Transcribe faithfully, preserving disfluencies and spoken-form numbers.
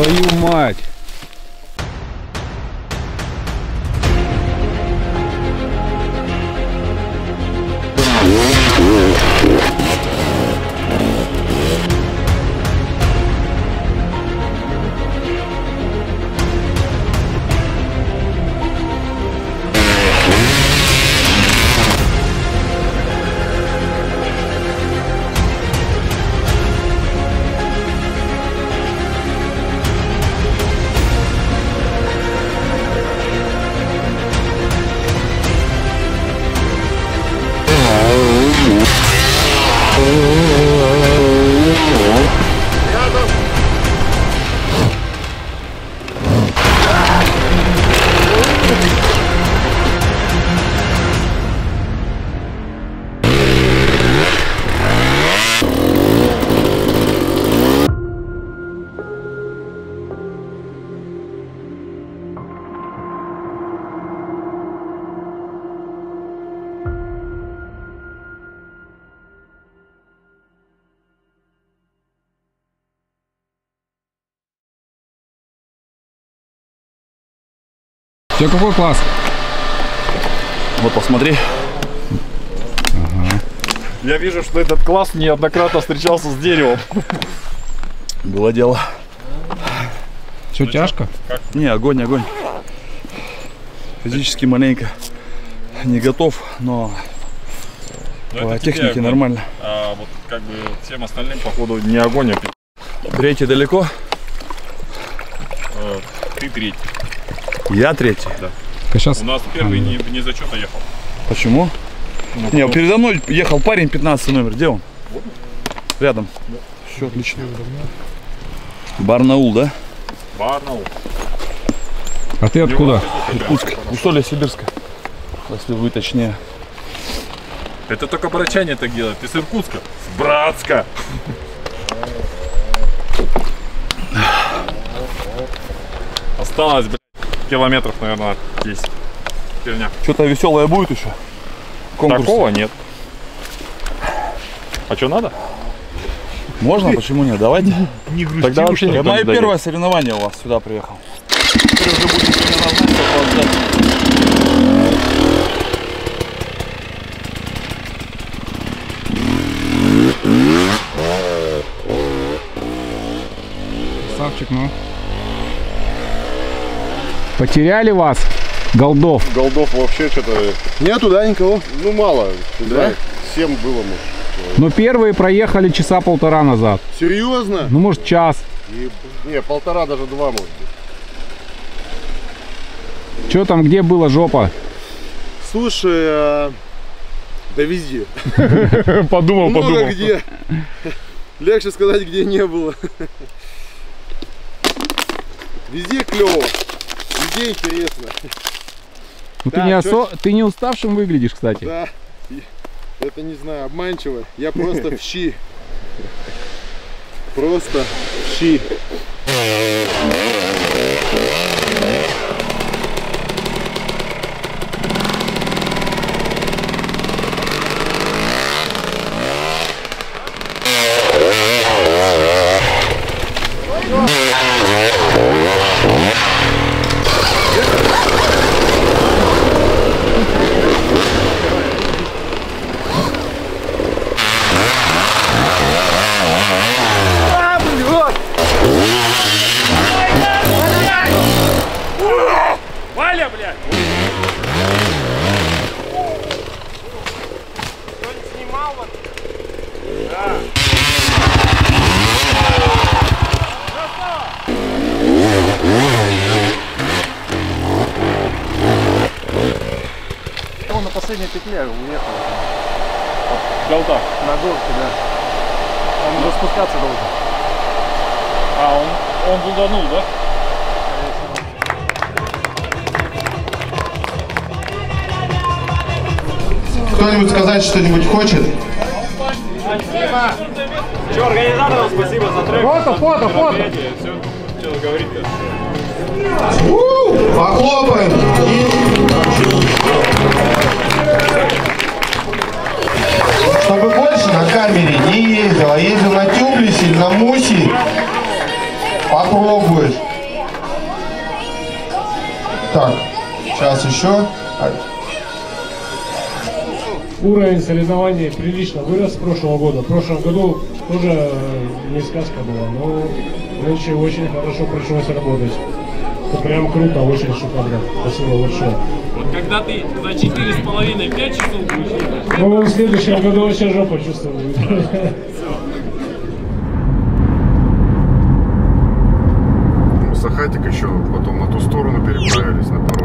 Твою мать! Все, какой класс? Вот, посмотри. Ага. Я вижу, что этот класс неоднократно встречался с деревом. Было дело. Все ну, тяжко? Как? Не, огонь, огонь. Физически маленько не готов, но, но по технике нормально. А вот как бы всем остальным, походу, не огонь. А... Третий далеко? А, ты третий. Я третий? Да. Сейчас... У нас первый а, не, не зачета ехал. Почему? Ну, не, передо мной ехал парень, пятнадцатый номер. Где он? Вот. Рядом. Да. Все отлично. Барнаул, да? Барнаул. А ты откуда? Иркутск. Усолье-Сибирска. Если вы точнее. Это только барачане так делают. Ты с Иркутска? С Братска. Осталось, блядь. Километров, наверное, десять. Что-то веселое будет еще? Конкурсы. Такого нет. А что надо? Можно, почему нет? Давайте. Не грусти. Тогда вообще не мое дойдет. Первое соревнование у вас сюда приехал. Теперь уже будет Савчик, ну. Потеряли вас, голдов? Голдов вообще что-то... Нету, да, никого? Ну, мало. Да? Всем было, может. Но первые проехали часа полтора назад. Серьезно? Ну, может, час. И... Не, полтора, даже два, может быть. Че там, где была жопа? Слушай, а... да везде. Подумал, подумал. Много где. Легче сказать, где не было. Везде клево. Идея интересно. Ну, да, ты, не осо... ты не уставшим выглядишь, кстати. Да, это не знаю, обманчиво. Я просто в щи. Просто в щи. Последняя петля уехала. Голда. На горке, да. Он распускаться должен. А, он, он буданул, да? Кто-нибудь сказать что-нибудь хочет? Спасибо. Че, организаторам спасибо за трек. Фото, фото, фото. Все, что говорить-то. Похлопаем. Чтобы больше на камере не ездил, а ездил на тюблесе, на мусе, Попробуешь. Так, сейчас еще. Уровень соревнований прилично вырос с прошлого года. В прошлом году тоже не сказка была, но нынче очень хорошо пришлось работать. Прям круто, очень шикарно. Спасибо большое. Вот когда ты за четыре с половиной — пять часов будешь ехать? Ну, в следующем году вообще жопа чувствую. Сахатик еще потом на ту сторону переправились, на